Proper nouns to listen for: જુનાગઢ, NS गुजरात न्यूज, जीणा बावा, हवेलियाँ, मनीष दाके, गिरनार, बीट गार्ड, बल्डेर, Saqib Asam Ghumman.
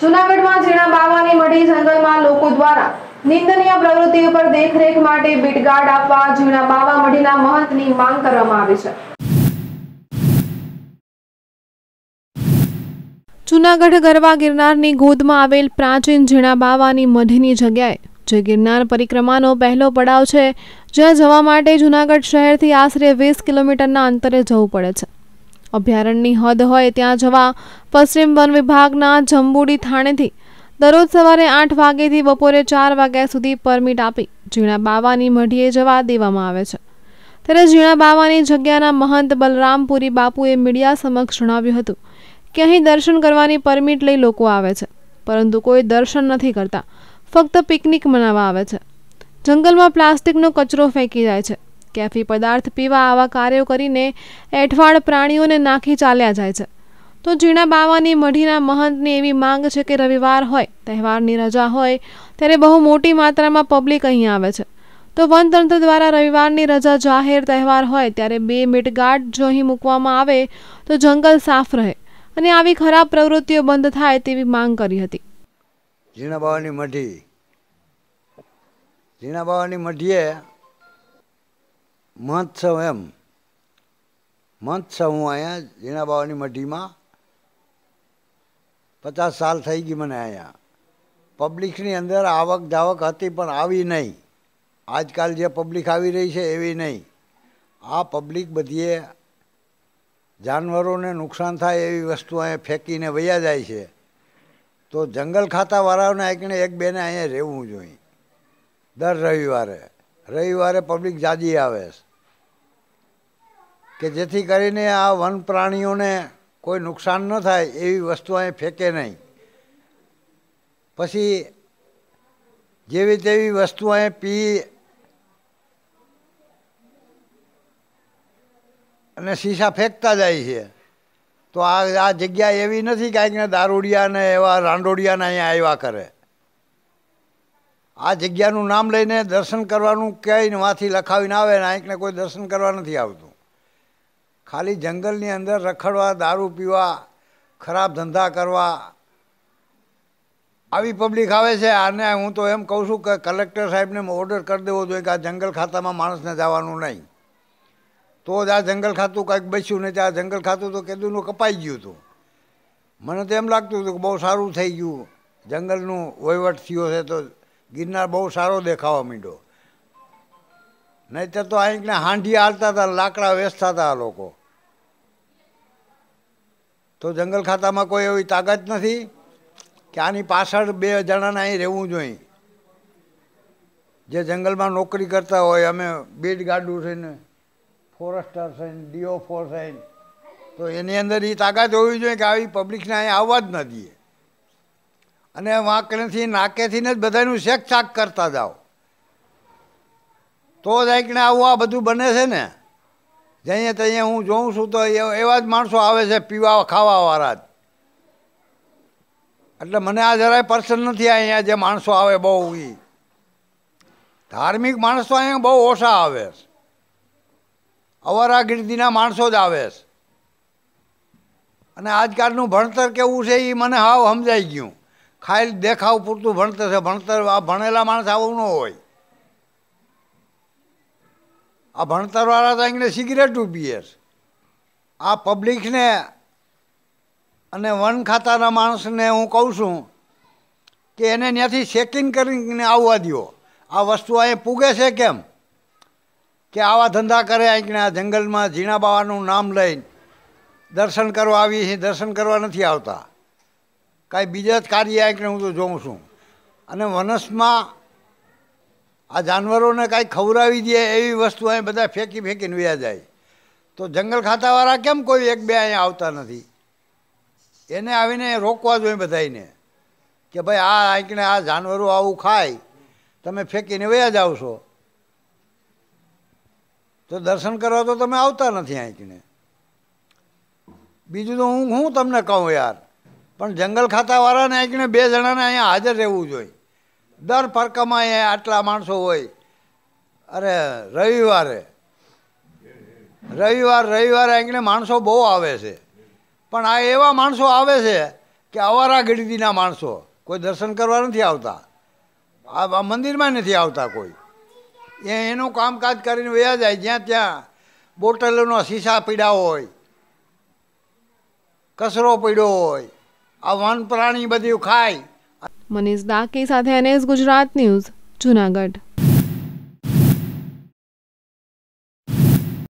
जूनागढ़ में जीणा बावा ने मढ़ी जंगल में लोगों द्वारा निंदनीय प्रवृत्ति पर देखरेख माटे बीटगार्ड आपवा जीणा बावा मढ़ीना महंतनी मांग करवामां आवी छे। जूनागढ़ गरवा गिरनारनी गोदमां आवेल प्राचीन जीणा बावानी मढ़ीनी जग्याए જે ગિરનાર પરિક્રમાનો પહેલો પડાવ છે, જ્યાં જવા માટે જૂનાગઢ શહેરથી આશરે 20 કિલોમીટરના અંતરે જવું પડે છે। અભયારણ્યની હદ હોય ત્યાં જવા પશ્ચિમ વન વિભાગના જંબુડી થાણેથી દરરોજ સવારે 8 વાગ્યાથી બપોરે 4 વાગ્યા સુધી પરમિટ આપી જીણા બાવાની મઢીએ જવા દેવામાં આવે છે। ત્યારે જીણા બાવાની જગ્યાના મહંત બલરામપુરી બાપુએ મીડિયા સમક્ષ જણાવ્યું હતું કે અહીં દર્શન કરવાની પરમિટ લઈ લોકો આવે છે, પરંતુ કોઈ દર્શન નથી કરતા, फक्त पिकनिक मनावा आवे छे। जंगल में प्लास्टिक नो कचरो फेंकी जाए छे, कैफी पदार्थ पीवा आवा कार्यों करीने एठवाड़ प्राणियों ने नाखी चाल्या जाए छे। तो जीणा बावानी मढ़ीना महंतनी एवी मांग छे के रविवार होय, तहेवारनी रजा होय त्यारे बहु मोटी मात्रा में पब्लिक अहीं आवे छे। तो वनतंत्र द्वारा रविवारनी रजा जाहेर तहेवार होय त्यारे 2 मीटगार्ड जो अहीं मूकवामां आवे तो जंगल साफ रहे अने आवी खराब प्रवृत्तिओ बंध थाय तेवी मांग करी हती। जीणा बावानी मढ़ीए महंत छो अँ जीणा बावानी मढ़ी में 50 साल थी गई। मैंने अँ पब्लिक अंदर आवक जावक थी पर आई नहीं। आजकल जो पब्लिक आ रही है एवं नहीं। आ पब्लिक बधीए जानवरों ने नुकसान थाय एवी वस्तु अँ फेंकी ने वया जाए छे। तो जंगल खाता वालाओं ने एक ने एक बेने अँ रहू जो दर रविवार पब्लिक जाजी आवे के जेथी करीने आ वन प्राणियों ने कोई नुकसान न थाय एवी वस्तुएं फेंके नहीं। पछी जेवी तेवी वस्तुएं पी अने शीशा फेंकता जाय छे। तो आ जग्या एवी नथी के आने दारूडिया ने एवा रांडोडिया ने अहीं आव्या करे। आ जग्यानुं नाम लईने दर्शन करवानुं कहीने वाथी लखावीने आवे ने एकने कोई दर्शन करवा नथी आवतुं। खाली जंगलनी अंदर रखड़वा, दारू पीवा, खराब धंधा करवा आवी पब्लिक आवे छे। आने हूँ तो एम कहूँ छूं के कलेक्टर साहेबने ऑर्डर कर देवो जोईए के आ जंगल खातामां माणसने जवानुं नहीं। तो ज आ जंगल खातुं कंईक बच्युं नहीं। आ जंगल खातुं तो केदुंनुं कपाई गयुं हतुं। मने तो एम लागतुं हतुं के बहु सारूं थई गयुं, जंगलनुं वहीवट थयो छे तो गिरनार बहुत सारो देखावा मीडो। नहींतर तो अँ ने हांडी आलता था, लाकड़ा वेचता था लोग। तो जंगल खाता में कोई एवं ताकत नहीं कि आनी पाछळ 2 जना अँ रहू जो। जे जंगल में नौकरी करता हो अमे बीट गार्डू से फॉरेस्टर से डीओफोर से तो एनी अंदर ये ताकत होवी जो कि आई पब्लिक ने अँ आवा ज न दिए। अने वांकने नाके थी बधायनु शेकचाक करता जाओ तो जाने आ बधुं बने छे ने। जहीं तहीं हूँ जोऊं छूं तो एवा ज माणसो आवे छे पीवा खावावाळा। एटले मने आ जराय पर्सन नथी। अहींया जे माणसो आवे बहु ई धार्मिक माणसो अहींया बहु ओछा आवे। अवारा गिरदीना माणसो ज आवे। अने आजकालनुं भणतर केवुं छे ई मने हाव समजाई गयुं। खाली देखाव पूरतुं भणतर छे। भणतर आ भणेला माणस आवो न होय। आ भणतरवाळा तो आंगणे सिगरेटू पीए। आ पब्लिक ने अने वन खाताना माणसने हूँ कहूँ छूं के एने न्याथी चेकिंग करीने आववा दियो। आ वस्तु अहीं पूगे छे केम के आवा धंधा करे। आंगणे आ जंगल में जीणा बावानुं नाम लईने दर्शन करवा आवी छे, दर्शन करवा नथी आवता। कई बीजा कार्य आंकने हूँ तो जोऊँ छूँ। अने वनस में आ जानवरों ने कहीं खवरावी दिए एवी वस्तु अँ बधा फेंकी व्या जाए। तो जंगल खातावाळा केम कोई एक बे अँ आवता नथी? एने आवीने रोकवा जोईए बधाईने के भाई आ आंकने आ जानवरों आवुं खाय तमे फेंकीने व्या जाओ छो। तो दर्शन करवा तो तमे आवता नथी आंकने। बीजुं तो हूँ तमने कहूँ यार, पण जंगल खाता वाला ने आंकने 2 जना अँ हाजर रहू जो। दर परकमा अँ आटला माणसों होय। अरे रविवार आंकने माणसों बहु आवे छे। पण आ एवा माणसों आवे छे कि अवारा गरीबीना माणसों कोई दर्शन करवा नहीं आवता, आ मंदिर में नहीं आता कोई, एनु कामकाज करीने वया जाए ज्यां त्यां बोटलों शीशा पीड़ा होय, कचरो पीड़ो होय, आ वन प्राणी बधुं खाय। मनीष दाके साथे NS गुजरात न्यूज, जूनागढ़।